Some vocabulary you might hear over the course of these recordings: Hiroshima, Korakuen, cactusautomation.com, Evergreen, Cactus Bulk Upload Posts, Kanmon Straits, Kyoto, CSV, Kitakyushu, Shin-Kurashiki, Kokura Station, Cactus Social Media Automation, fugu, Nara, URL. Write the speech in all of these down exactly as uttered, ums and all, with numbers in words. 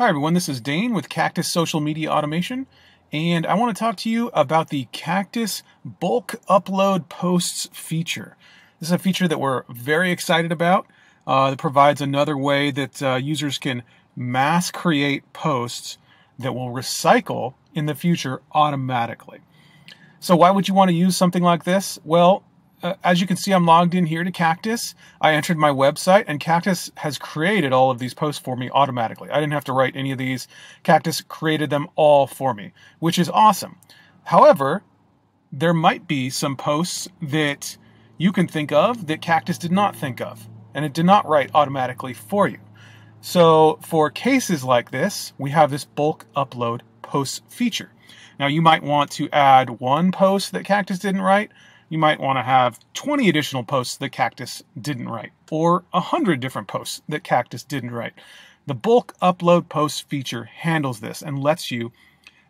Hi everyone, this is Dane with Cactus Social Media Automation, and I want to talk to you about the Cactus Bulk Upload Posts feature. This is a feature that we're very excited about. Uh, it provides another way that uh, users can mass create posts that will recycle in the future automatically. So why would you want to use something like this? Well, uh, as you can see, I'm logged in here to Cactus. I entered my website, and Cactus has created all of these posts for me automatically. I didn't have to write any of these. Cactus created them all for me, which is awesome. However, there might be some posts that you can think of that Cactus did not think of, and it did not write automatically for you. So for cases like this, we have this bulk upload posts feature. Now you might want to add one post that Cactus didn't write. You might want to have twenty additional posts that Cactus didn't write, or one hundred different posts that Cactus didn't write. The bulk upload posts feature handles this and lets you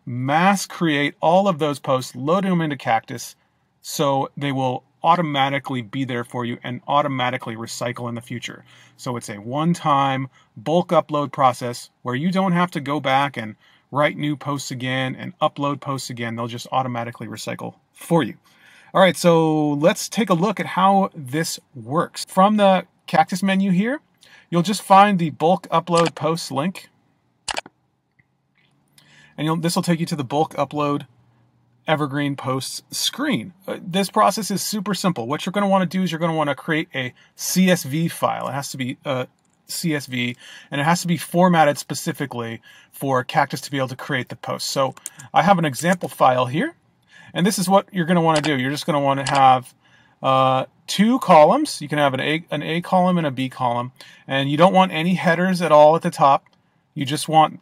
mass create all of those posts, load them into Cactus, so they will automatically be there for you and automatically recycle in the future. So it's a one-time bulk upload process where you don't have to go back and write new posts again and upload posts again. They'll just automatically recycle for you. All right, so let's take a look at how this works. From the Cactus menu here, you'll just find the bulk upload posts link. And you'll, this will take you to the bulk upload Evergreen posts screen. Uh, this process is super simple. What you're going to want to do is you're going to want to create a C S V file. It has to be a C S V, and it has to be formatted specifically for Cactus to be able to create the post. So I have an example file here, and this is what you're going to want to do. You're just going to want to have uh, two columns. You can have an A, an A column and a B column, and you don't want any headers at all at the top. You just want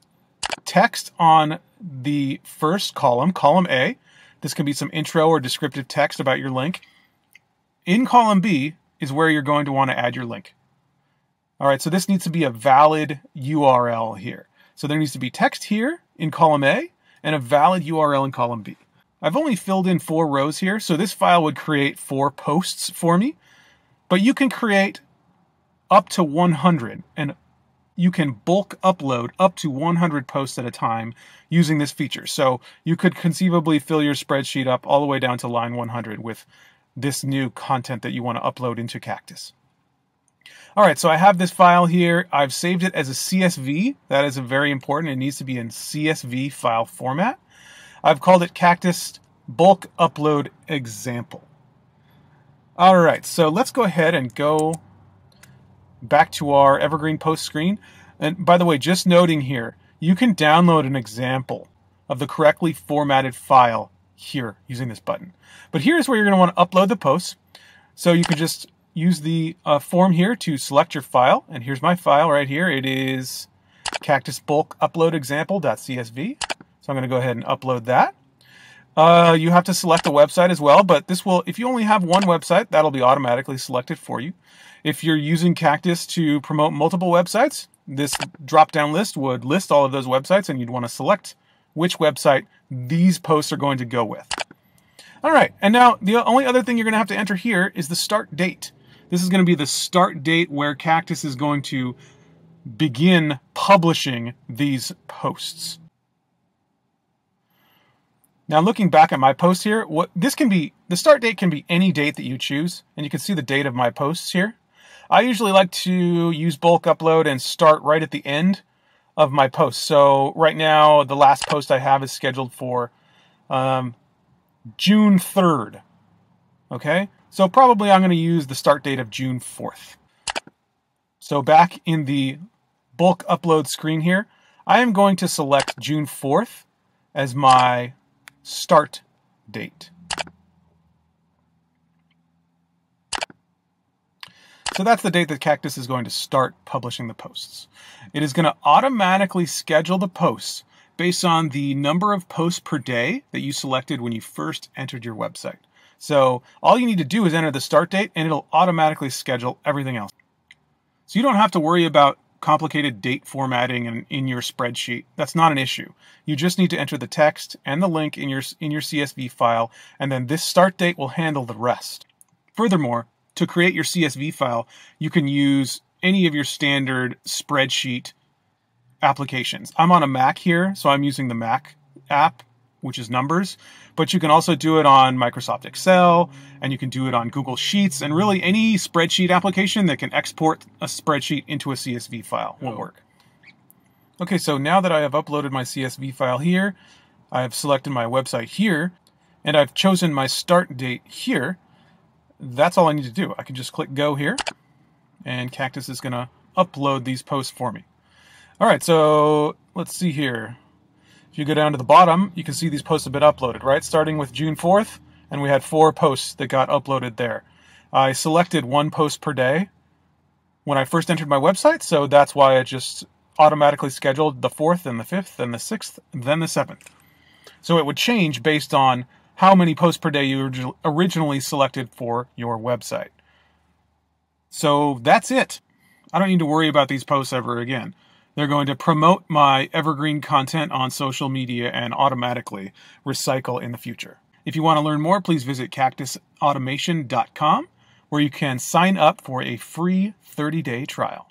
text on the first column, column A. This can be some intro or descriptive text about your link. In column B is where you're going to want to add your link. All right, so this needs to be a valid U R L here. So there needs to be text here in column A and a valid U R L in column B. I've only filled in four rows here, so this file would create four posts for me, but you can create up to one hundred, and you can bulk upload up to one hundred posts at a time using this feature. So you could conceivably fill your spreadsheet up all the way down to line one hundred with this new content that you want to upload into Cactus. All right, so I have this file here. I've saved it as a C S V. That is very important. It needs to be in C S V file format. I've called it Cactus Bulk Upload Example. All right, so let's go ahead and go back to our Evergreen post screen. And by the way, just noting here, you can download an example of the correctly formatted file here using this button. But here's where you're going to want to upload the posts. So you can just use the uh, form here to select your file. And here's my file right here. It is Cactus Bulk Upload Example.csv. So I'm going to go ahead and upload that. Uh, you have to select a website as well, but this will, if you only have one website, that'll be automatically selected for you. If you're using Cactus to promote multiple websites, this drop-down list would list all of those websites, and you'd want to select which website these posts are going to go with. All right, and now the only other thing you're going to have to enter here is the start date. This is going to be the start date where Cactus is going to begin publishing these posts. Now, looking back at my posts here, what this can be, the start date can be any date that you choose, and you can see the date of my posts here. I usually like to use bulk upload and start right at the end of my post. So right now, the last post I have is scheduled for um, June third, okay? So probably I'm gonna use the start date of June fourth. So back in the bulk upload screen here, I am going to select June fourth as my start date. So that's the date that Cactus is going to start publishing the posts. It is going to automatically schedule the posts based on the number of posts per day that you selected when you first entered your website. So all you need to do is enter the start date, and it'll automatically schedule everything else. So you don't have to worry about complicated date formatting and in your spreadsheet. That's not an issue. You just need to enter the text and the link in your, in your C S V file, and then this start date will handle the rest. Furthermore, to create your C S V file, you can use any of your standard spreadsheet applications. I'm on a Mac here, so I'm using the Mac app, which is Numbers, but you can also do it on Microsoft Excel, and you can do it on Google Sheets, and really any spreadsheet application that can export a spreadsheet into a C S V file will work. Okay, so now that I have uploaded my C S V file here, I have selected my website here, and I've chosen my start date here. That's all I need to do. I can just click go here, and Cactus is gonna upload these posts for me. All right, so let's see here. If you go down to the bottom, you can see these posts have been uploaded, right? Starting with June fourth, and we had four posts that got uploaded there. I selected one post per day when I first entered my website, so that's why I just automatically scheduled the fourth and the fifth and the sixth, and then the seventh. So it would change based on how many posts per day you originally selected for your website. So that's it. I don't need to worry about these posts ever again. They're going to promote my evergreen content on social media and automatically recycle in the future. If you want to learn more, please visit cactus automation dot com, where you can sign up for a free thirty day trial.